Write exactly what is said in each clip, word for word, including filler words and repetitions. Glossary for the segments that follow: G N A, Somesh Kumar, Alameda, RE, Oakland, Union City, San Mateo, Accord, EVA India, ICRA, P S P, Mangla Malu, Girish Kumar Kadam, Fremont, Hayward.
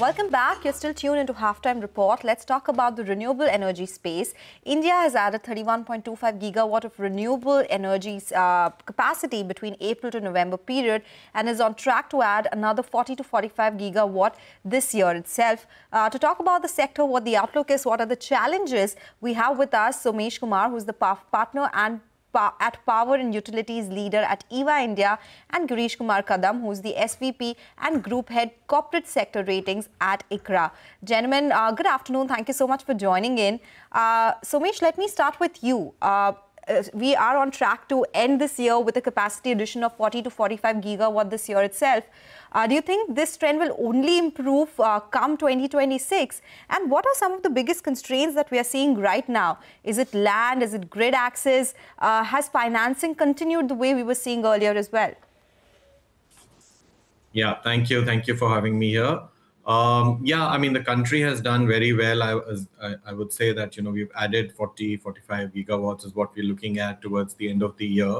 Welcome back. You're still tuned into Halftime Report. Let's talk about the renewable energy space. India has added thirty-one point two five gigawatt of renewable energy uh, capacity between April to November period and is on track to add another forty to forty-five gigawatt this year itself. Uh, to talk about the sector, what the outlook is, what are the challenges, we have with us Somesh Kumar, who's the partner and at Power and Utilities Leader at E V A India, and Girish Kumar Kadam, who is the S V P and Group Head Corporate Sector Ratings at I C R A. Gentlemen, uh, good afternoon. Thank you so much for joining in. Uh, Somesh, let me start with you. Uh, we are on track to end this year with a capacity addition of forty to forty-five gigawatt this year itself. Uh, do you think this trend will only improve uh, come twenty twenty-six? And what are some of the biggest constraints that we are seeing right now? Is it land? Is it grid access? Uh, has financing continued the way we were seeing earlier as well? Yeah, thank you. Thank you for having me here. Um, yeah, I mean, the country has done very well. I, I, I would say that, you know, we've added forty, forty-five gigawatts is what we're looking at towards the end of the year.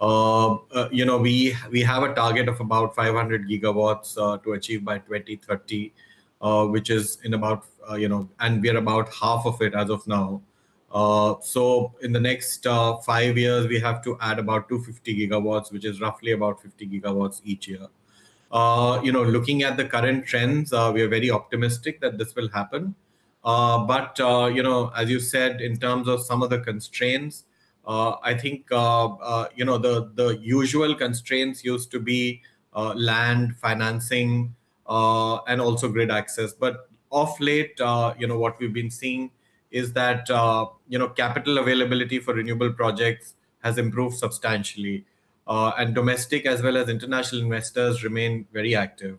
Uh, uh, you know, we we have a target of about five hundred gigawatts uh, to achieve by twenty thirty, uh, which is in about, uh, you know, and we are about half of it as of now. Uh, so in the next uh, five years, we have to add about two hundred fifty gigawatts, which is roughly about fifty gigawatts each year. Uh, you know, looking at the current trends, uh, we are very optimistic that this will happen. Uh, but, uh, you know, as you said, in terms of some of the constraints, uh, I think, uh, uh, you know, the, the usual constraints used to be uh, land, financing, uh, and also grid access. But of late, uh, you know, what we've been seeing is that, uh, you know, capital availability for renewable projects has improved substantially. Uh, and domestic as well as international investors remain very active.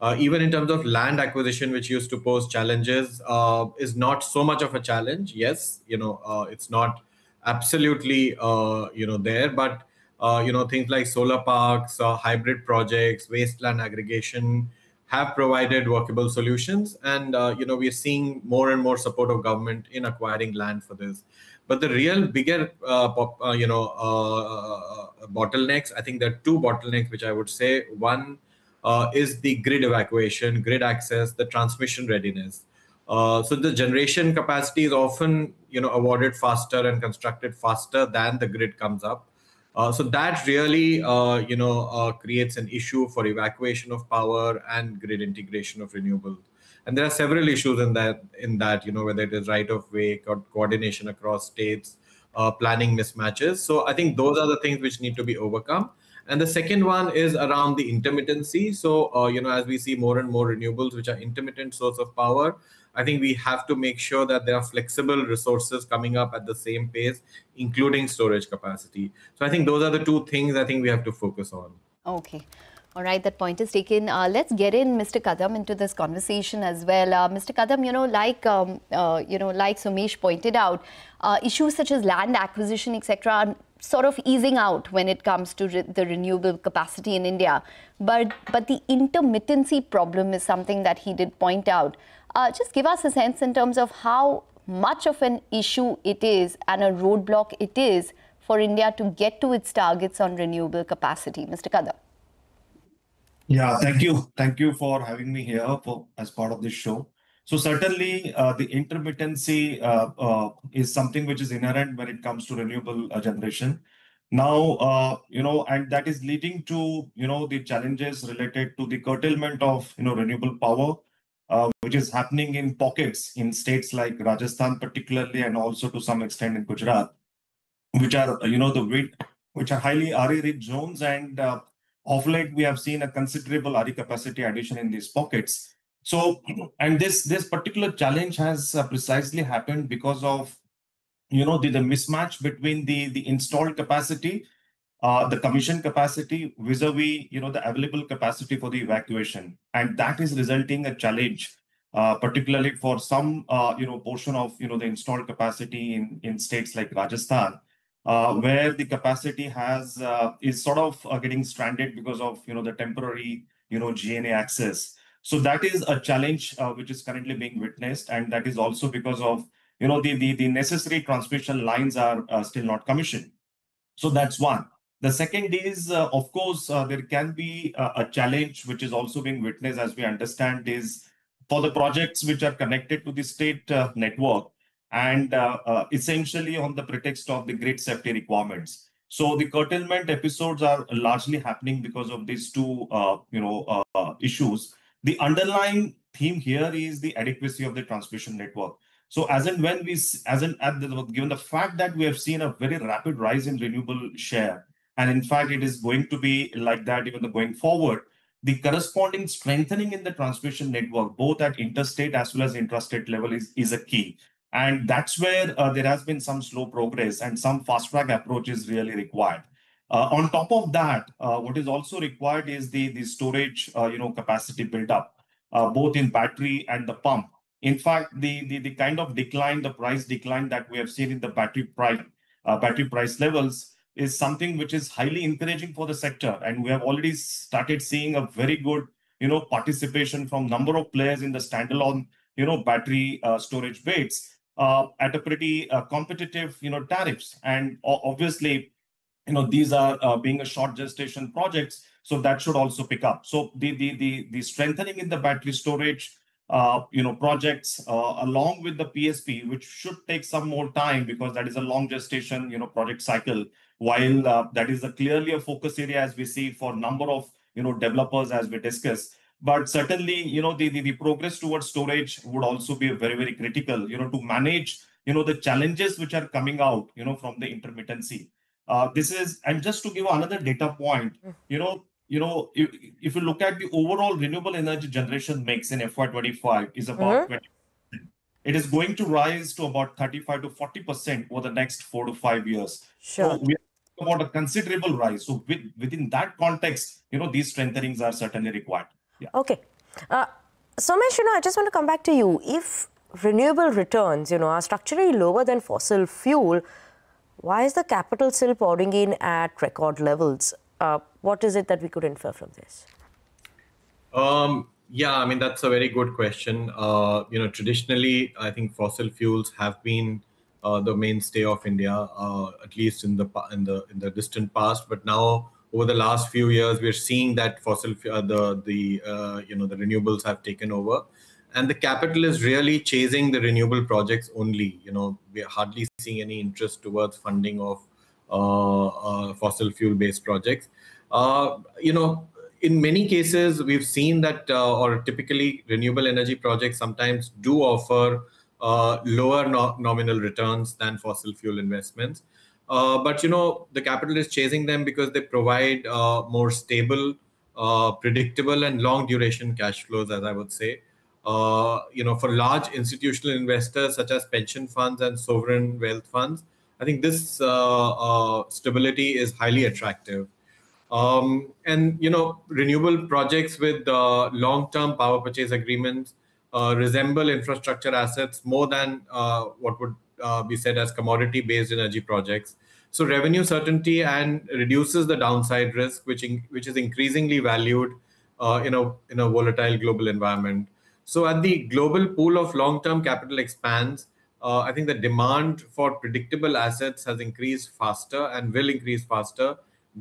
Uh, even in terms of land acquisition, which used to pose challenges, uh, is not so much of a challenge. Yes, you know, uh, it's not absolutely, uh, you know, there, but, uh, you know, things like solar parks, uh, hybrid projects, wasteland aggregation have provided workable solutions. And, uh, you know, we're seeing more and more support of government in acquiring land for this. But the real bigger, uh, pop, uh, you know, uh, uh, bottlenecks, I think there are two bottlenecks, which I would say. One uh, is the grid evacuation, grid access, the transmission readiness. Uh, so the generation capacity is often, you know, awarded faster and constructed faster than the grid comes up. Uh, so that really, uh, you know, uh, creates an issue for evacuation of power and grid integration of renewables. And there are several issues in that, in that, you know, whether it is right of way, co coordination across states, uh, planning mismatches. So I think those are the things which need to be overcome. And the second one is around the intermittency. So, uh, you know, as we see more and more renewables, which are intermittent source of power, I think we have to make sure that there are flexible resources coming up at the same pace, including storage capacity. So I think those are the two things I think we have to focus on. Okay. All right, that point is taken. Uh, let's get in Mister Kadam into this conversation as well. Uh, Mister Kadam, you know, like um, uh, you know, like Somesh pointed out, uh, issues such as land acquisition, et cetera, are sort of easing out when it comes to re the renewable capacity in India. But but the intermittency problem is something that he did point out. Uh, just give us a sense in terms of how much of an issue it is and a roadblock it is for India to get to its targets on renewable capacity, Mister Kadam. Yeah, thank you. Thank you for having me here for, as part of this show. So certainly uh, the intermittency uh, uh, is something which is inherent when it comes to renewable uh, generation. Now, uh, you know, and that is leading to, you know, the challenges related to the curtailment of, you know, renewable power, uh, which is happening in pockets in states like Rajasthan particularly, and also to some extent in Gujarat, which are, you know, the wind, which are highly R E-rich zones, and uh, of late, we have seen a considerable R E capacity addition in these pockets. So, and this this particular challenge has uh, precisely happened because of, you know, the, the mismatch between the, the installed capacity, uh, the commissioned capacity vis-a-vis, you know, the available capacity for the evacuation. And that is resulting a challenge, uh, particularly for some, uh, you know, portion of, you know, the installed capacity in, in states like Rajasthan. Uh, where the capacity has uh, is sort of uh, getting stranded because of, you know, the temporary, you know, G N A access. So that is a challenge uh, which is currently being witnessed, and that is also because of, you know, the the, the necessary transmission lines are uh, still not commissioned. So that's one. The second is, uh, of course, uh, there can be uh, a challenge which is also being witnessed, as we understand, is for the projects which are connected to the state uh, network and uh, uh, essentially on the pretext of the grid safety requirements. So the curtailment episodes are largely happening because of these two uh, you know, uh, issues. The underlying theme here is the adequacy of the transmission network. So as and when we, as in, at the, given the fact that we have seen a very rapid rise in renewable share, and in fact, it is going to be like that even going forward, the corresponding strengthening in the transmission network, both at interstate as well as intrastate level, is, is a key. And that's where uh, there has been some slow progress and some fast track approach is really required. Uh, on top of that, uh, what is also required is the, the storage uh, you know, capacity build-up, uh, both in battery and the pump. In fact, the, the, the kind of decline, the price decline that we have seen in the battery price, uh, battery price levels is something which is highly encouraging for the sector. And we have already started seeing a very good, you know, participation from number of players in the standalone, you know, battery uh, storage bids uh, at a pretty uh, competitive, you know, tariffs. And obviously, you know, these are uh, being a short gestation projects, so that should also pick up. So the, the, the, the strengthening in the battery storage, Uh, you know, projects uh, along with the P S P, which should take some more time because that is a long gestation, you know, project cycle. While uh, that is a clearly a focus area as we see for number of, you know, developers as we discuss. But certainly, you know, the, the, the progress towards storage would also be very, very critical, you know, to manage, you know, the challenges which are coming out, you know, from the intermittency. Uh, this is, and just to give another data point, you know, You know, if, if you look at the overall renewable energy generation mix in F Y twenty-five is about mm-hmm. twenty percent. It is going to rise to about thirty-five to forty percent over the next four to five years. Sure. So we are about a considerable rise. So with, within that context, you know, these strengthenings are certainly required. Yeah. Okay. Uh, Somesh, you know, I just want to come back to you. If renewable returns, you know, are structurally lower than fossil fuel, why is the capital still pouring in at record levels? Uh, what is it that we could infer from this? Um, yeah, I mean, that's a very good question. Uh, you know, traditionally, I think fossil fuels have been uh, the mainstay of India, uh, at least in the in the in the distant past. But now, over the last few years, we're seeing that fossil uh, the the uh, you know the renewables have taken over, and the capital is really chasing the renewable projects only. You know, we're hardly seeing any interest towards funding of Uh, uh, fossil fuel-based projects. Uh, you know, in many cases, we've seen that, uh, or typically renewable energy projects sometimes do offer uh, lower no nominal returns than fossil fuel investments. Uh, but, you know, the capital is chasing them because they provide uh, more stable, uh, predictable and long duration cash flows, as I would say. Uh, you know, for large institutional investors, such as pension funds and sovereign wealth funds, I think this uh, uh, stability is highly attractive. Um, and, you know, renewable projects with uh, long-term power purchase agreements uh, resemble infrastructure assets more than uh, what would uh, be said as commodity-based energy projects. So revenue certainty and reduces the downside risk, which, in, which is increasingly valued uh, in, a, in a volatile global environment. So as the global pool of long-term capital expands, Uh, I think the demand for predictable assets has increased faster and will increase faster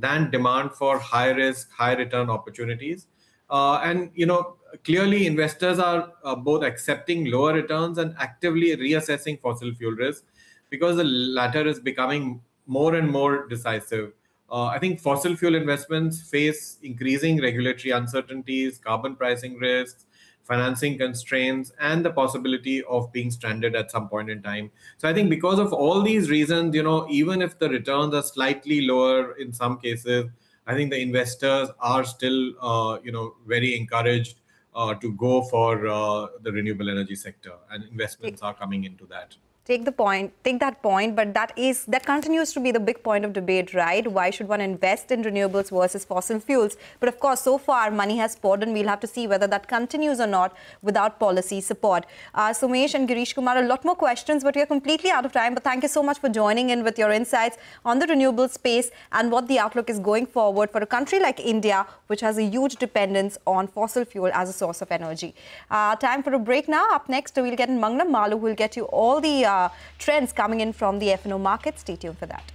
than demand for high risk, high return opportunities. Uh, and, you know, clearly investors are uh, both accepting lower returns and actively reassessing fossil fuel risk because the latter is becoming more and more decisive. Uh, I think fossil fuel investments face increasing regulatory uncertainties, carbon pricing risks, financing constraints, and the possibility of being stranded at some point in time. So I think because of all these reasons, you know, even if the returns are slightly lower in some cases, I think the investors are still, uh, you know, very encouraged uh, to go for uh, the renewable energy sector, and investments are coming into that. Take the point, take that point, but that is that continues to be the big point of debate, right? Why should one invest in renewables versus fossil fuels? But of course, so far money has poured, and we'll have to see whether that continues or not without policy support. Uh, Somesh and Girish Kumar, a lot more questions, but we are completely out of time. But thank you so much for joining in with your insights on the renewable space and what the outlook is going forward for a country like India, which has a huge dependence on fossil fuel as a source of energy. Uh, time for a break now. Up next, we'll get in Mangla Malu, who will get you all the Uh, Uh, trends coming in from the F and O market. Stay tuned for that.